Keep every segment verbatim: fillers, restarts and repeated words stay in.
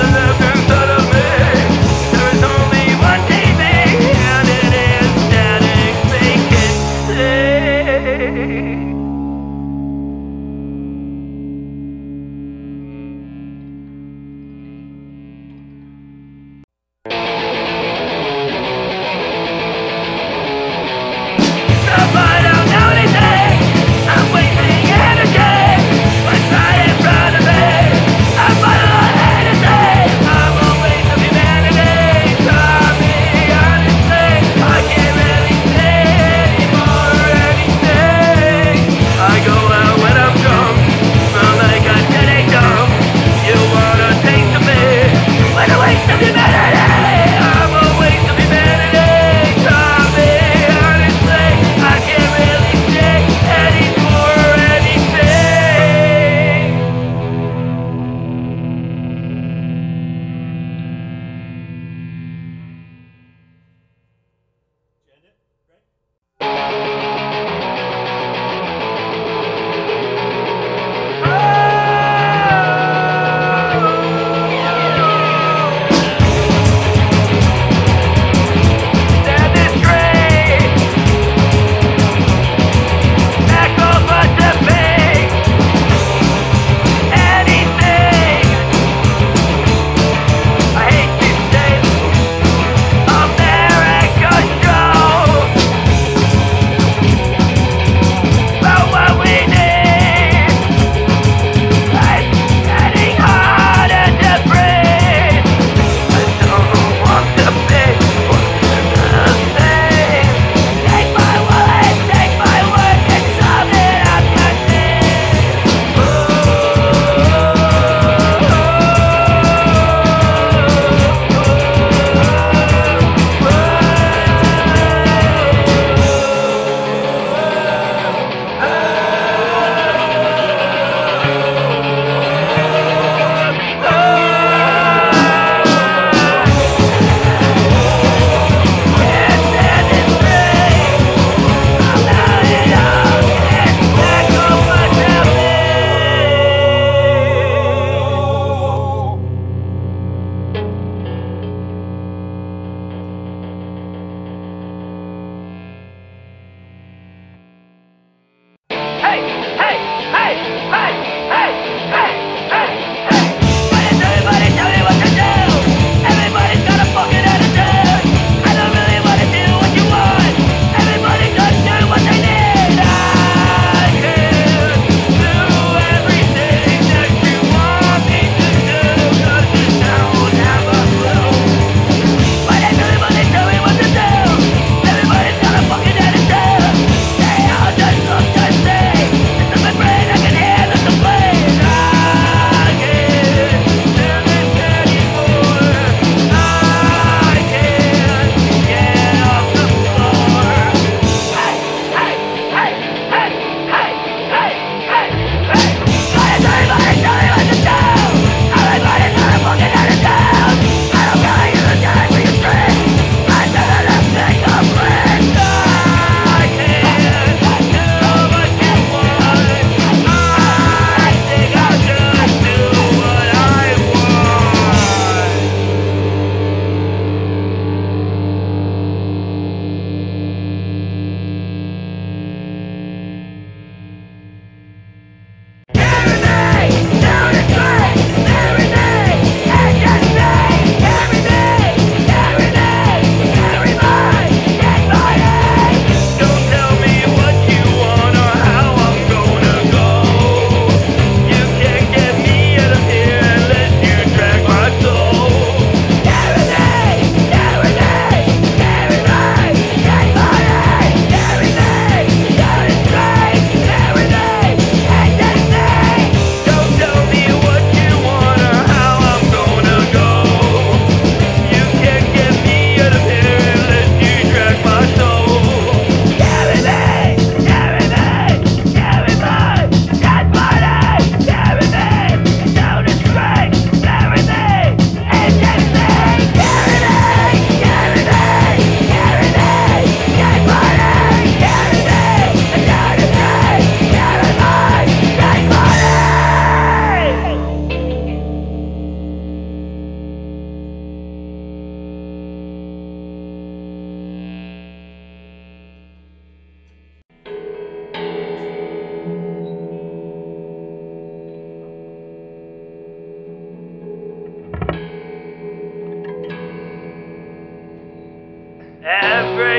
Never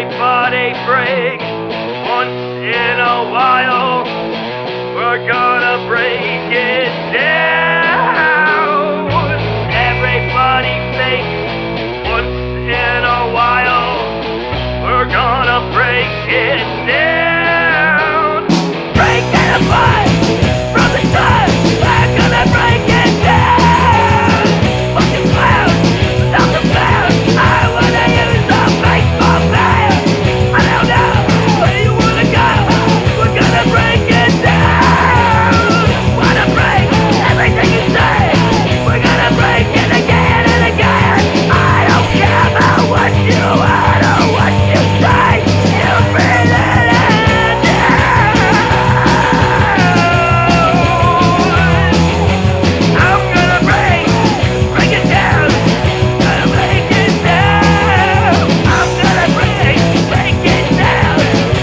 everybody break. Once in a while, we're gonna break it down. Everybody fake. Once in a while, we're gonna break it down. Break it apart from the time. We're gonna break it down. Fucking clown, stop the clown. I wanna use a baseball bat. I don't know where you wanna go. We're gonna break it down. Wanna break everything you say. We're gonna break it again and again. I don't care about what you are or what you say. You feel it in down. I'm gonna break, break it down. Gonna break it down. I'm gonna break, break it down.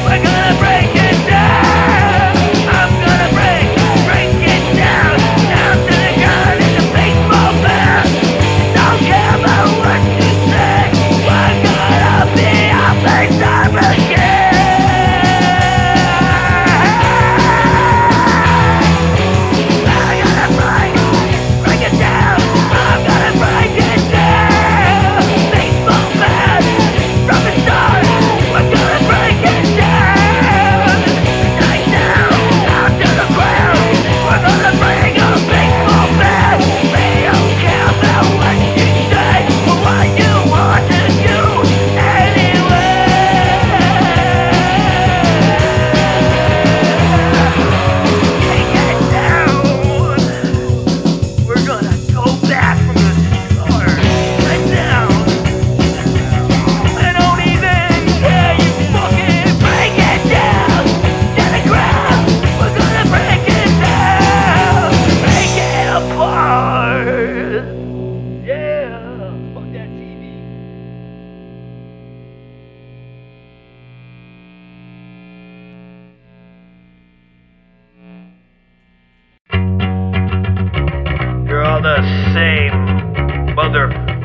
We're gonna break it down. I'm gonna break, break it down. Down to the ground in the baseball bat. Don't care about what you say. We're gonna be a baseball again. I'm gonna break, break it down. I'm gonna break it down. Baseball bat from the start. We're gonna break it down. Right now, out to the ground. We're gonna bring a baseball bat. They don't care about what you say or what you want to do anyway. Take it down. We're gonna go back from the start. Right now, I don't even care. You fucking break it down to the ground. We're gonna break it down, break it apart. Yeah, fuck that T V. You're all the same motherfucker.